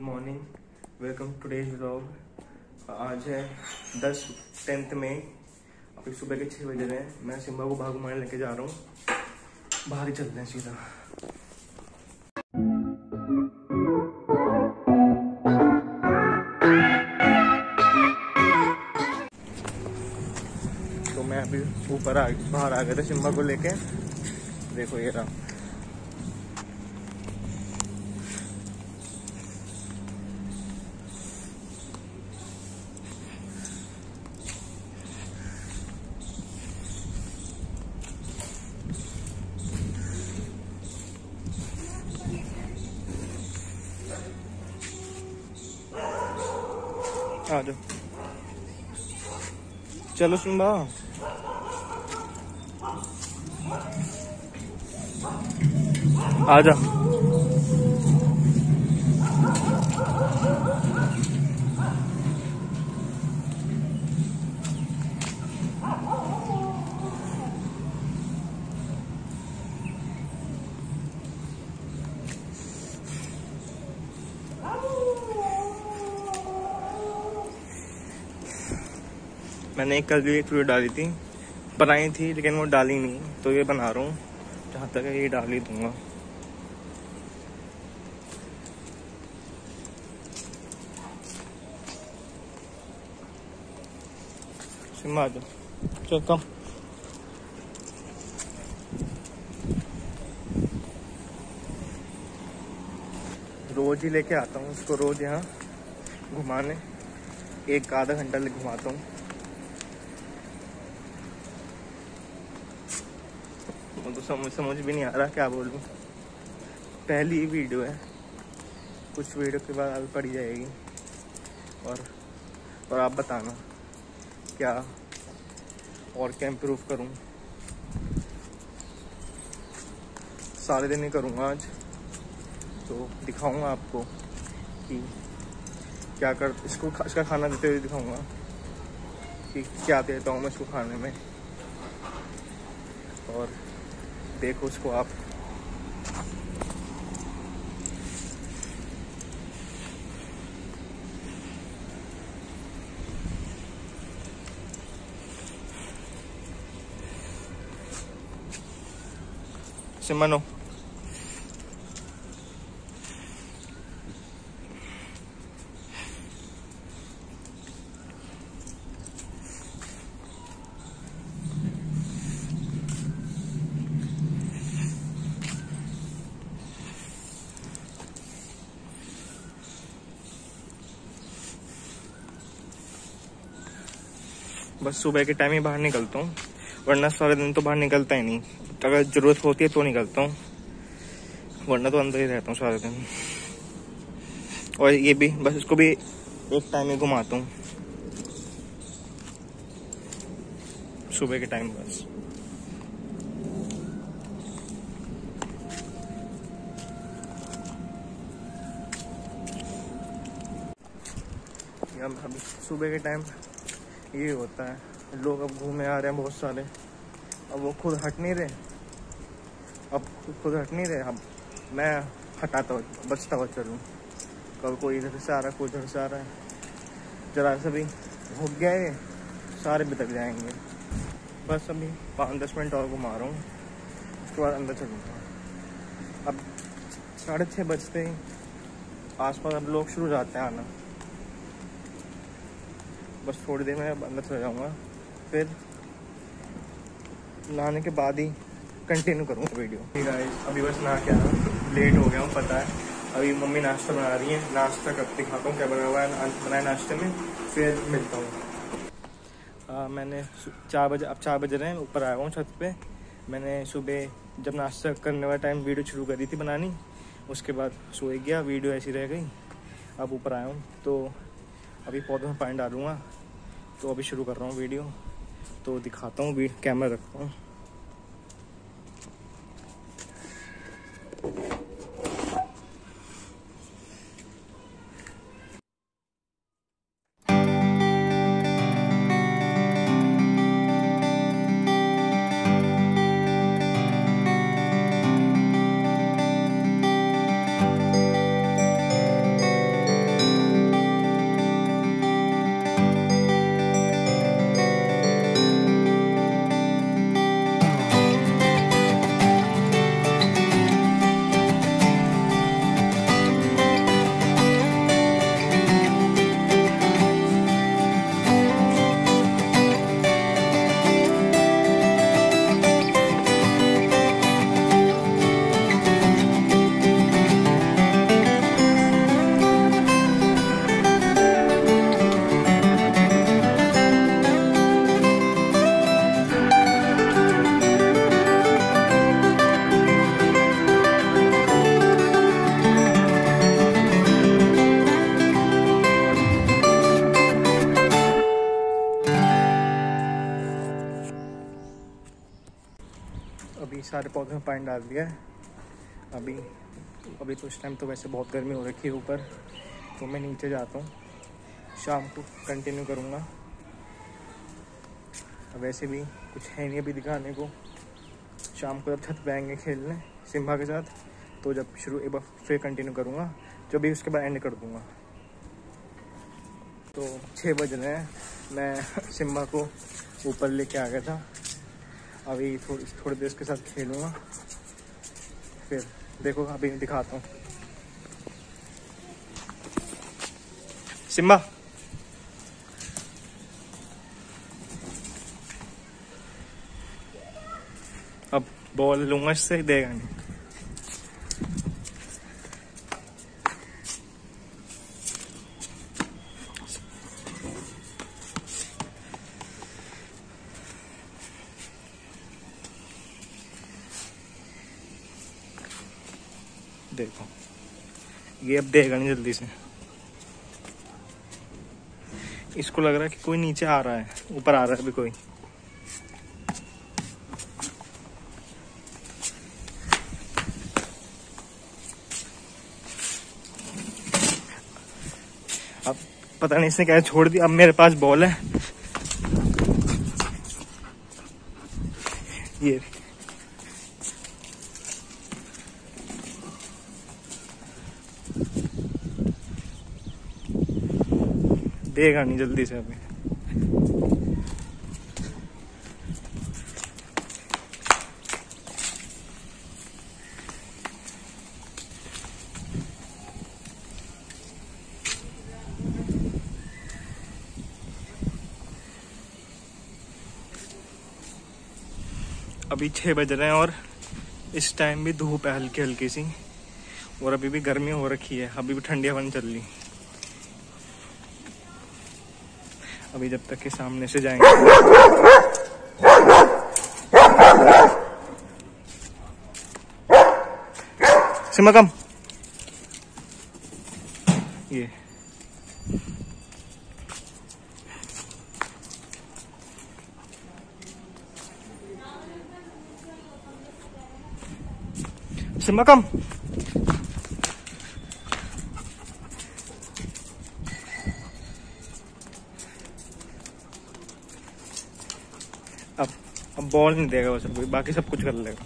Good morning, welcome today's vlog. आज है 10 मई। अभी सुबह के 6 बजे हैं। मैं सिम्बा को भाग मारने लेके जा रहा हूँ। बाहर ही चलते हैं सीधा। तो मैं अभी ऊपर बाहर आ गए थे सिम्बा को लेके। देखो ये रहा। आ जाओ, चलो सिम्बा। आ जा, मैंने कल भी एक वीडियो डाली थी, बनाई थी लेकिन वो डाली नहीं, तो ये बना रहा हूँ। जहाँ तक है ये डाल ही दूंगा। सिम्बा आ जाओ, चल। रोज ही लेके आता हूँ उसको, रोज यहाँ घुमाने। एक आधा घंटा लेके घुमाता हूँ। तो समझ भी नहीं आ रहा क्या बोलूं। पहली ही वीडियो है, कुछ वीडियो के बाद पड़ जाएगी। और आप बताना क्या इम्प्रूव करूं। सारे दिन ही करूँगा आज, तो दिखाऊंगा आपको कि क्या कर। इसको इसका खाना देते हुए दिखाऊंगा कि क्या देता हूँ मैं इसको खाने में। और देखो उसको आप। सिम्बा नो, बस सुबह के टाइम ही बाहर निकलता हूँ, वरना सारे दिन तो बाहर निकलता ही नहीं। अगर ज़रूरत होती है तो निकलता हूँ, वरना तो अंदर ही रहता हूँ सारे दिन। और ये भी बस, इसको भी एक टाइम ही घुमाता हूँ सुबह के टाइम बस। अब सुबह के टाइम ये होता है। लोग अब घूमे आ रहे हैं बहुत सारे। अब वो खुद हट नहीं रहे, अब मैं हटाता हुआ बचता हुआ चलूँ। कब कोई इधर से आ रहा है, कोई उधर से आ रहा है। जरा से भी भूख गए सारे बितक जाएंगे। बस अभी 5-10 मिनट और घुमा रहा हूँ, उसके बाद अंदर चलूँगा। अब 6:30 बजते ही आसपास अब लोग शुरू जाते हैं आना। बस थोड़ी देर में अंदर चला जाऊँगा, फिर नहाने के बाद ही कंटिन्यू करूँगा वीडियो। गाइस अभी बस नहा के आया हूँ, लेट हो गया हूँ पता है। अभी मम्मी नाश्ता बना रही है, नाश्ता करके खाता हूँ क्या बना हुआ है, बनाए नाश्ते में। फिर मिलता हूँ। मैंने 4 बजे, अब 4 बज रहे हैं, ऊपर आया हूँ छत पे। मैंने सुबह जब नाश्ता करने वाला टाइम वीडियो शुरू करी थी बनानी, उसके बाद सोए गया, वीडियो ऐसी रह गई। अब ऊपर आया हूँ तो अभी पौधों में पानी डालूँगा, तो अभी शुरू कर रहा हूँ वीडियो। तो दिखाता हूँ, कैमरा रखता हूँ। सारे पौधों में पानी डाल दिया है। अभी कुछ टाइम तो वैसे बहुत गर्मी हो रखी है ऊपर, तो मैं नीचे जाता हूँ, शाम को कंटिन्यू करूँगा। वैसे भी कुछ है नहीं अभी दिखाने को। शाम को जब छत पे आएंगे खेलने सिम्बा के साथ, तो जब एक बार फिर कंटिन्यू करूँगा, जो भी उसके बाद एंड कर दूँगा। तो 6 बज रहे हैं, मैं सिम्बा को ऊपर लेके आ गया था। अभी थोड़ी देर उसके साथ खेलूँगा, फिर देखो अभी दिखाता हूँ। सिम्बा अब बॉल लूंगा इससे, देगा नहीं। देखो ये अब देगा नहीं जल्दी से। इसको लग रहा है कि कोई नीचे आ रहा है, ऊपर आ रहा है अभी कोई। पता नहीं इसने क्या छोड़ दिया। अब मेरे पास बॉल है, ये देगा नहीं जल्दी से अभी। अभी 6 बज रहे हैं और इस टाइम भी धूप है हल्की हल्की सी, और अभी भी गर्मी हो रखी है, अभी भी ठंडी हवा नहीं चल रही। अभी जब तक के सामने से जाएंगे सिम्बा कम, ये सिम्बा कम। अब बॉल नहीं देगा वैसे कोई, बाकी सब कुछ कर लेगा।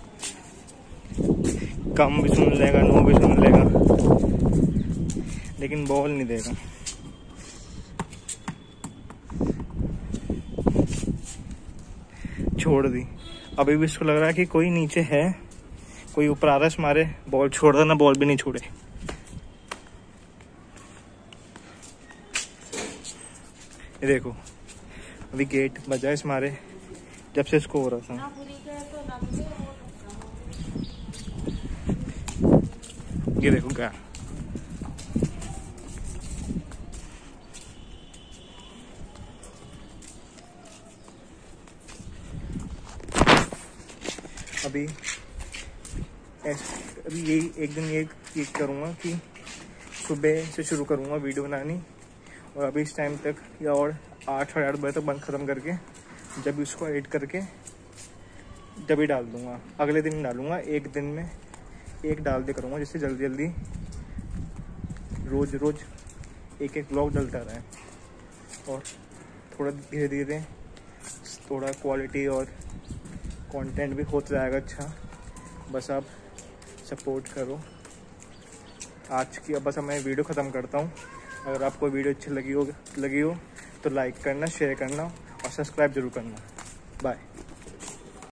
कम भी सुन लेगा, नो भी सुन लेगा, लेकिन बॉल नहीं देगा। छोड़ दी। अभी भी इसको लग रहा है कि कोई नीचे है, कोई ऊपर आ रहा है, मारे बॉल छोड़ देना। बॉल भी नहीं छोड़े। ये देखो अभी गेट बजा है इस मारे, जब से इसको हो रहा था। ये देखो क्या अभी अभी यही एक दिन ये करूँगा कि सुबह से शुरू करूँगा वीडियो बनानी, और अभी इस टाइम तक या और 8 साढ़े 8 बजे तक बंद ख़त्म करके, जब उसको एडिट करके जब ही डाल दूँगा। अगले दिन डालूँगा, एक दिन में एक डाल दे करूँगा, जिससे जल्दी जल्दी रोज़ रोज़ एक ब्लॉग डलता रहे, और थोड़ा धीरे धीरे थोड़ा क्वालिटी और कंटेंट भी होता जाएगा अच्छा। बस आप सपोर्ट करो। आज की अब बस मैं वीडियो ख़त्म करता हूँ। अगर आपको वीडियो अच्छी लगी हो तो लाइक करना, शेयर करना और सब्सक्राइब ज़रूर करना। बाय।